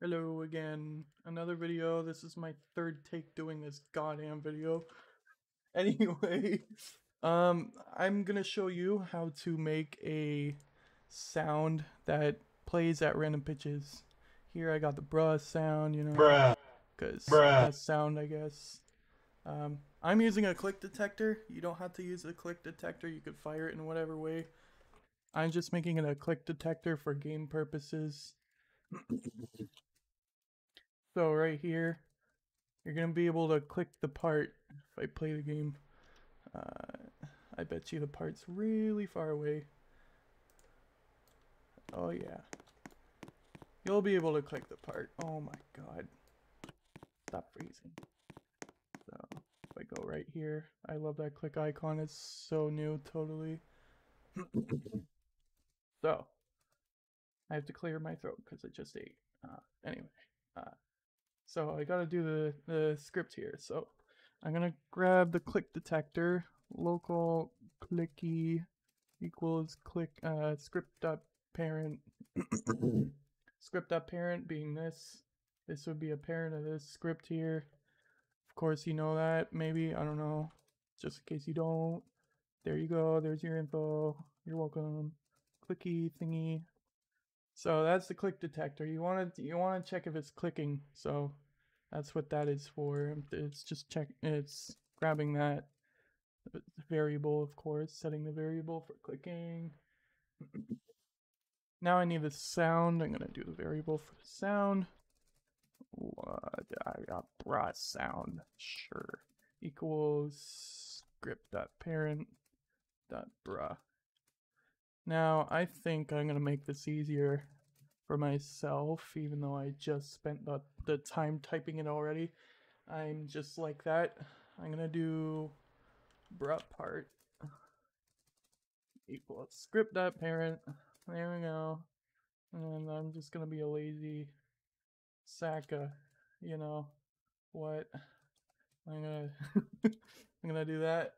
Hello again, another video. This is my third take doing this goddamn video. Anyway, I'm gonna show you how to make a sound that plays at random pitches. Here I got the bruh sound, you know, bruh, because that's sound, I guess. I'm using a click detector. You don't have to use a click detector, you could fire it in whatever way. I'm just making it a click detector for game purposes. So right here, you're going to be able to click the part if I play the game. I bet you the part's really far away. Oh yeah. You'll be able to click the part. Oh my god. Stop freezing. So if I go right here, I love that click icon. It's so new, totally. So, I have to clear my throat because I just ate. So I gotta do the script here. So I'm gonna grab the click detector, local clicky equals click script.parent. Script.parent being this. This would be a parent of this script here. Of course you know that, maybe, I don't know. Just in case you don't. There you go, there's your info. You're welcome. Clicky thingy. So that's the click detector. You want to check if it's clicking. So that's what that is for. It's just check. It's grabbing that variable, of course, setting the variable for clicking. Now I need the sound. I'm gonna do the variable for the sound. What I got brought sound. Sure. Equals script.parent.bruh. Now, I think I'm gonna make this easier for myself, even though I just spent the time typing it already. I'm just like that. I'm gonna do bruh part equals script.parent. There we go. And I'm just gonna be a lazy sack of, you know, what? I'm gonna, I'm gonna do that.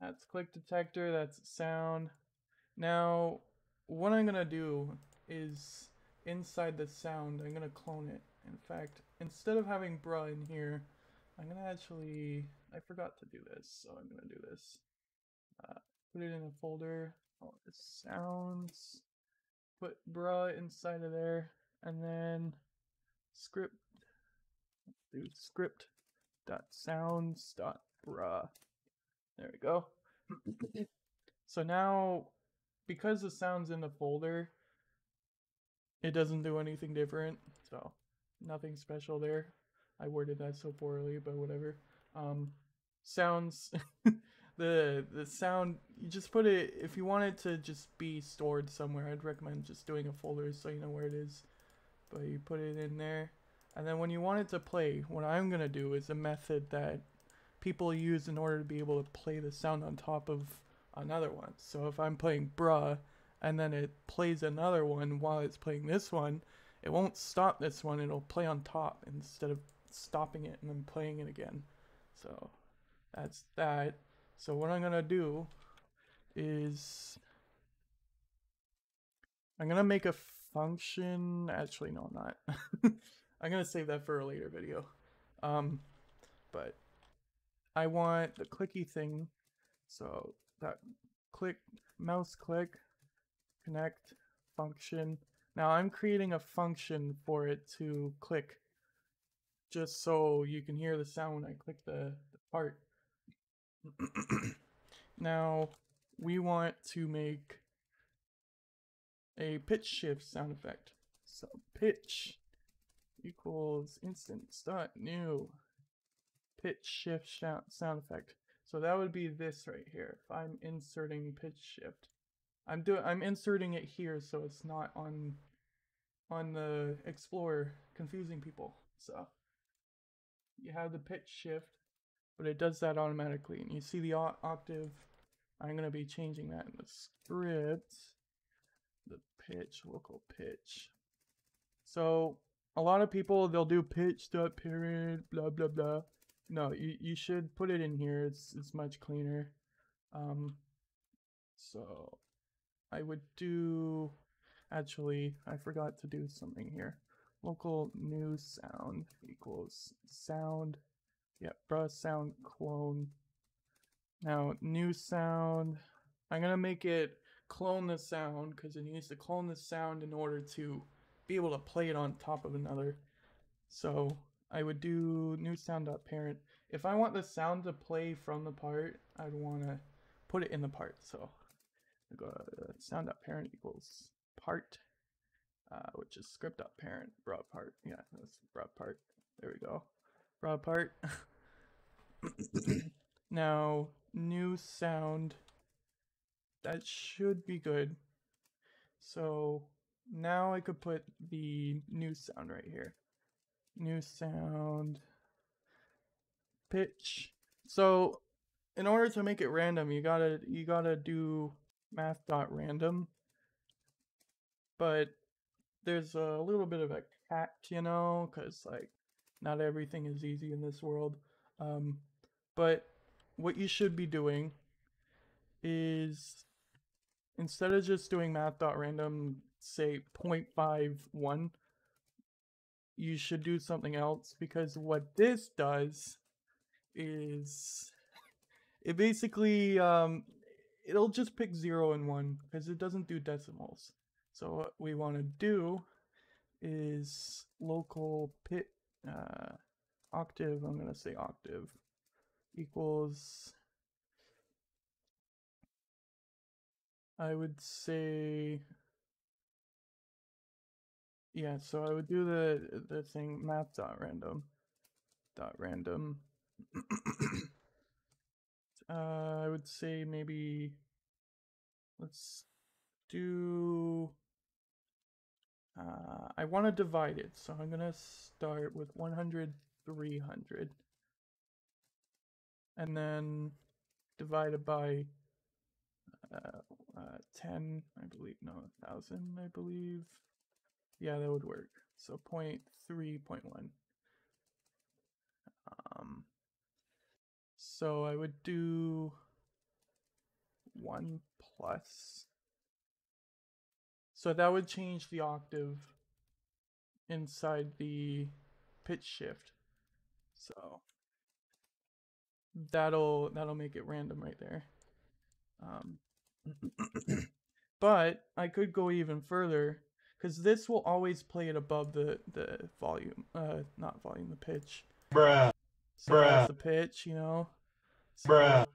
That's click detector, that's sound. Now, what I'm gonna do is inside the sound, I'm gonna clone it. In fact, instead of having bruh in here, I'm gonna actually, I forgot to do this, so I'm gonna do this. Put it in a folder, call it sounds, put bruh inside of there, and then script, do script.sounds.bruh. There we go. So now, because the sound's in the folder, it doesn't do anything different. So nothing special there. I worded that so poorly, but whatever. Sounds, the sound, you just put it, if you want it to just be stored somewhere, I'd recommend just doing a folder so you know where it is. But you put it in there. And then when you want it to play, what I'm going to do is a method that people use in order to be able to play the sound on top of another one. So if I'm playing bruh and then it plays another one while it's playing this one, it won't stop this one, it'll play on top instead of stopping it and then playing it again. So that's that. So what I'm gonna do is I'm gonna make a function. Actually, no, I'm not. I'm gonna save that for a later video. But I want the clicky thing, so that click, mouse click, connect, function. Now I'm creating a function for it to click, just so you can hear the sound when I click the part. Now we want to make a pitch shift sound effect. So pitch equals instance.new. Pitch shift sound effect. So that would be this right here. If I'm inserting pitch shift, I'm inserting it here so it's not on the Explorer confusing people. So you have the pitch shift, but it does that automatically. And you see the octave. I'm gonna be changing that in the script. The pitch, local pitch. So a lot of people, they'll do pitch.parent, blah blah blah. No, you should put it in here. It's much cleaner. So I would do Actually, I forgot to do something here. Local new sound equals sound. Yep, bruh, sound clone. Now, new sound. I'm gonna make it clone the sound because it needs to clone the sound in order to be able to play it on top of another. So I would do new sound.parent. If I want the sound to play from the part, I'd wanna put it in the part. So I go to sound.parent equals part, which is script.parent, broad part. Yeah, that's broad part. There we go. Broad part. Now, new sound. That should be good. So now I could put the new sound right here. New sound pitch. So in order to make it random, you gotta do math.random. But there's a little bit of a catch, you know, because like not everything is easy in this world. But what you should be doing is, instead of just doing math.random, say 0.51, you should do something else, because what this does is it basically, it'll just pick 0 and 1 because it doesn't do decimals. So what we want to do is local pit, octave, I'm going to say octave, equals, I would say, yeah, so I would do the thing math.random. I would say maybe, let's do, I want to divide it, so I'm going to start with 100, 300, and then divide it by 10, I believe, no, 1,000, I believe. Yeah, that would work. So 0.3, 0.1. So I would do 1+. So that would change the octave inside the pitch shift. So that'll make it random right there. But I could go even further, because this will always play it above the volume, not volume, the pitch. Bruh. So that's the pitch, you know. So bruh.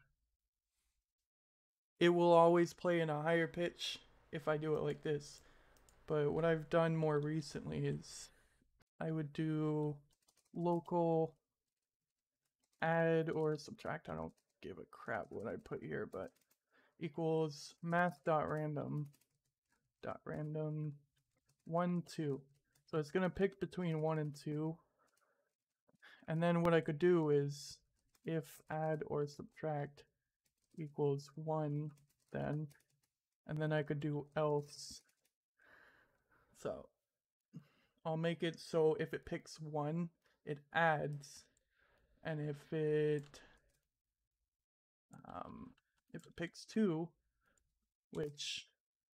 It will always play in a higher pitch if I do it like this. But what I've done more recently is I would do local add or subtract. I don't give a crap what I put here, but equals math.random .random 1, 2. So it's gonna pick between 1 and 2. And then what I could do is if add or subtract equals 1, then I could do else. So I'll make it so if it picks 1, it adds, and if it picks 2, which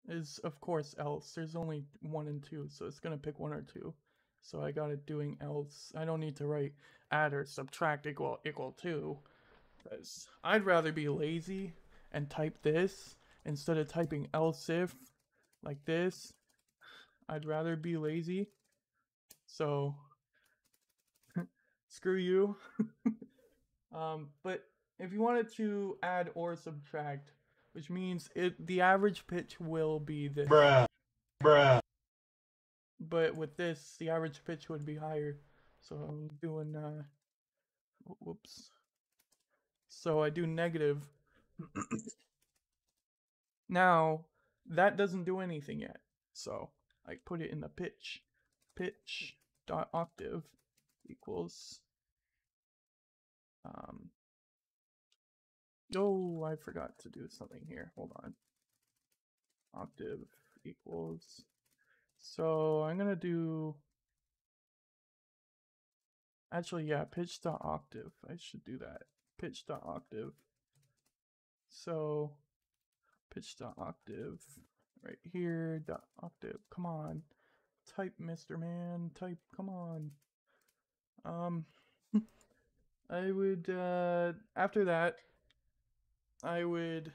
is of course else, there's only 1 and 2, so it's gonna pick 1 or 2. So I got it doing else. I don't need to write add or subtract equal 2, because I'd rather be lazy and type this instead of typing else if like this. I'd rather be lazy. So screw you. But if you wanted to add or subtract, which means the average pitch will be this. Bruh. But with this, the average pitch would be higher. So I'm doing, whoops. So I do negative. Now, that doesn't do anything yet. So I put it in the pitch. Pitch.octave equals, oh, I forgot to do something here. Hold on. Octave equals. So I'm going to do. Actually, yeah, pitch.octave. I should do that. Pitch.octave. So pitch.octave right here, dot octave, come on, type, Mr. Man, type, come on. I would, after that, I would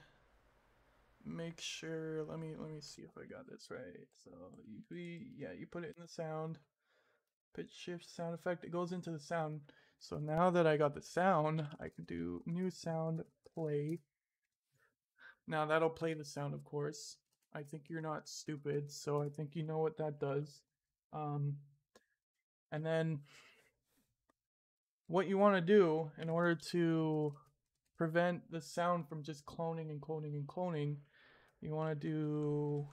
make sure, let me see if I got this right. So, you put it in the sound, pitch shift sound effect, it goes into the sound. So now that I got the sound, I can do new sound play. Now that'll play the sound, of course. I think you're not stupid, so I think you know what that does. And then what you want to do in order to prevent the sound from just cloning and cloning and cloning, you want to do...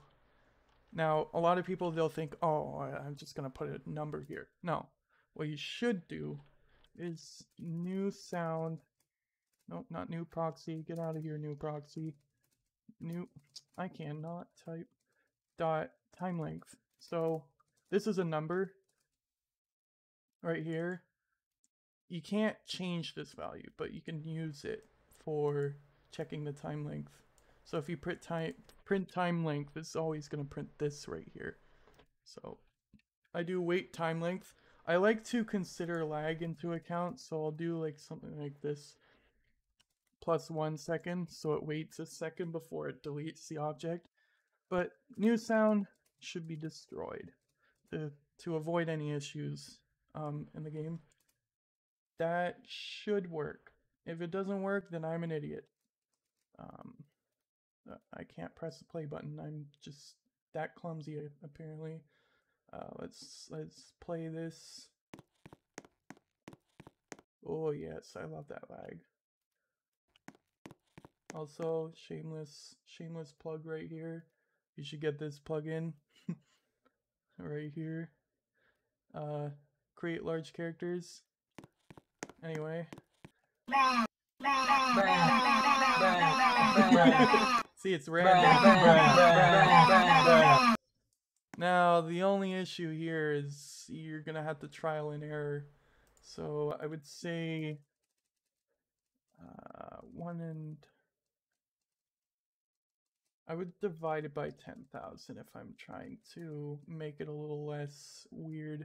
Now, a lot of people, they'll think, oh, I'm just going to put a number here. No, what you should do is new sound... Nope, not new proxy. Get out of here, new proxy. New, I cannot type, dot time length. So this is a number right here. You can't change this value, but you can use it for checking the time length. So if you print time length, it's always going to print this right here. So I do wait time length. I like to consider lag into account, so I'll do like something like this. Plus 1 second, so it waits a second before it deletes the object. But new sound should be destroyed to avoid any issues in the game. That should work. If it doesn't work, then I'm an idiot. I can't press the play button. I'm just that clumsy, apparently. Let's play this. Oh yes, I love that lag. Also, shameless plug right here. You should get this plugin right here. Create large characters. Anyway. See, it's random. Now, the only issue here is you're gonna have to trial and error. So I would say I would divide it by 10,000 if I'm trying to make it a little less weird.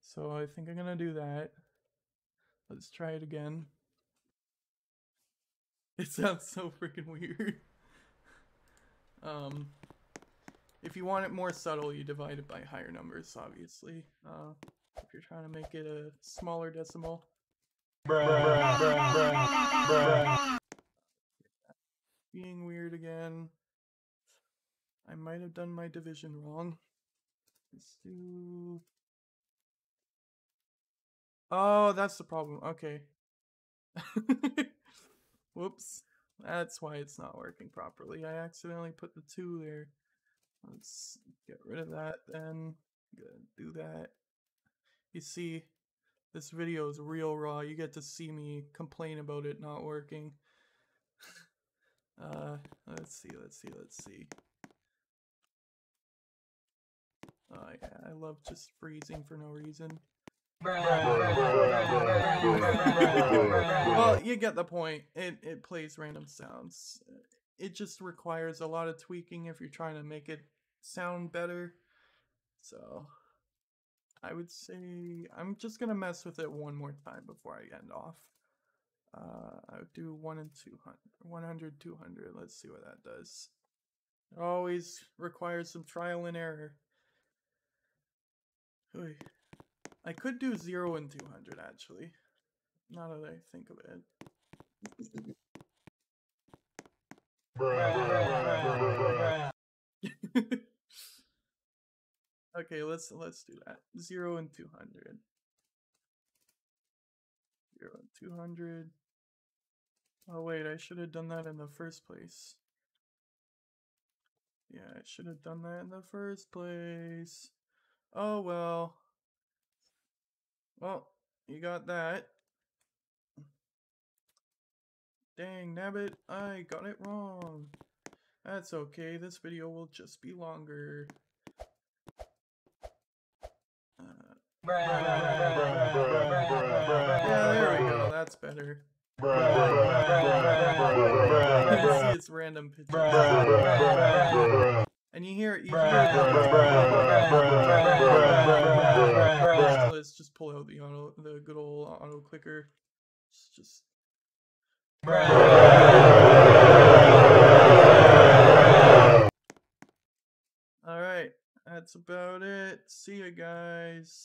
So I think I'm gonna do that. Let's try it again. It sounds so freaking weird. If you want it more subtle, you divide it by higher numbers, obviously. If you're trying to make it a smaller decimal. Being weird again. I might have done my division wrong. Let's do... Oh, that's the problem. Okay. Whoops. That's why it's not working properly. I accidentally put the 2 there. Let's get rid of that then. Do that. You see, this video is real raw. You get to see me complain about it not working. Let's see. Oh yeah, I love just freezing for no reason. Well, you get the point. It plays random sounds. It just requires a lot of tweaking if you're trying to make it sound better. So I would say I'm just gonna mess with it one more time before I end off. I would do 1 and 200. Let's see what that does. It always requires some trial and error. Oy. I could do 0 and 200, actually. Now that I think of it. Okay, let's do that. 0 and 200. 200. Oh wait, I should have done that in the first place. Yeah, I should have done that in the first place. Oh well. Well, you got that. Dang nabbit, I got it wrong. That's okay, this video will just be longer. Yeah, there we go. That's better. See, it's random pitches. and you hear it. Let's just pull out the auto, the good old auto clicker. It's just. All right, that's about it. See you guys.